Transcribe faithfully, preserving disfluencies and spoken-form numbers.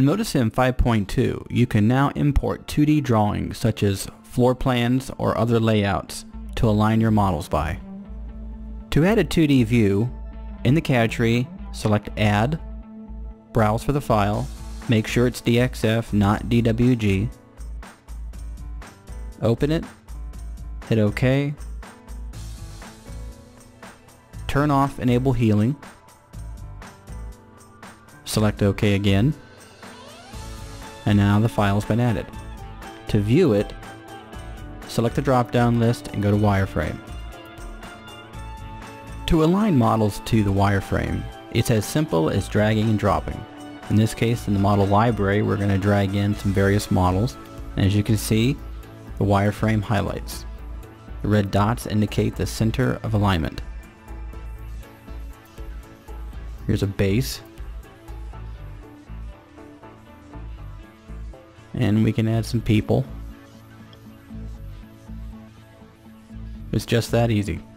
In MotoSim five point two, you can now import two D drawings such as floor plans or other layouts to align your models by. To add a two D view, in the C A D tree, select Add, browse for the file, make sure it's D X F, not D W G, open it, hit OK, turn off Enable Healing, select OK again, and now the file's been added. To view it, select the drop-down list and go to Wireframe. To align models to the wireframe, it's as simple as dragging and dropping. In this case, in the model library, we're going to drag in some various models, and as you can see, the wireframe highlights. The red dots indicate the center of alignment. Here's a base, and we can add some people. It's just that easy.